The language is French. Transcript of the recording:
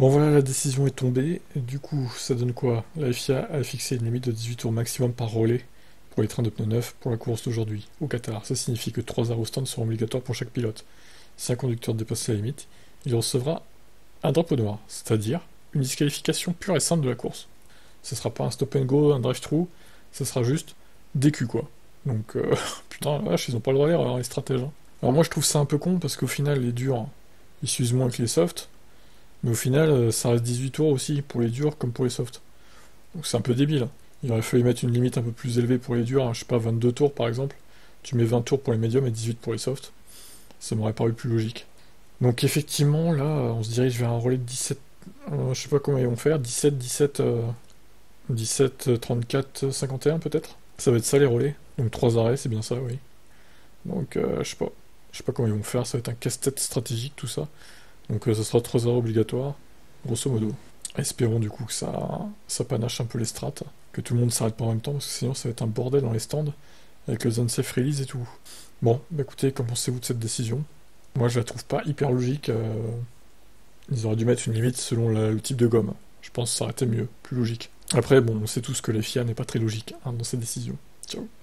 Bon voilà, la décision est tombée, et du coup ça donne quoi? La FIA a fixé une limite de 18 tours maximum par relais pour les trains de pneus neufs pour la course d'aujourd'hui au Qatar. Ça signifie que 3 arrêts au stand seront obligatoires pour chaque pilote. Si un conducteur dépasse la limite, il recevra un drapeau noir, c'est-à-dire une disqualification pure et simple de la course. Ce sera pas un stop and go, un drive-through, ça sera juste des culs quoi. Donc putain la vache, ils ont pas le droit à l'erreur, les stratèges. Hein. Alors moi je trouve ça un peu con parce qu'au final les durs, ils s'usent moins que les softs. Mais au final, ça reste 18 tours aussi, pour les durs comme pour les softs. Donc c'est un peu débile. Il aurait fallu mettre une limite un peu plus élevée pour les durs, hein, je sais pas, 22 tours par exemple. Tu mets 20 tours pour les médiums et 18 pour les softs. Ça m'aurait paru plus logique. Donc effectivement, là, on se dirige vers un relais de 17... je sais pas comment ils vont faire, 17, 34, 51 peut-être. Ça va être ça les relais. Donc 3 arrêts, c'est bien ça, oui. Donc je sais pas comment ils vont faire, ça va être un casse-tête stratégique tout ça. Donc ça sera 3 heures obligatoires, grosso modo. Espérons du coup que ça panache un peu les strates, que tout le monde s'arrête pas en même temps, parce que sinon ça va être un bordel dans les stands, avec les unsafe release et tout. Bon, bah écoutez, qu'en pensez-vous de cette décision? Moi je la trouve pas hyper logique, ils auraient dû mettre une limite selon le type de gomme. Je pense que ça aurait été mieux, plus logique. Après bon, on sait tous que les FIA n'est pas très logique hein, dans cette décision. Ciao.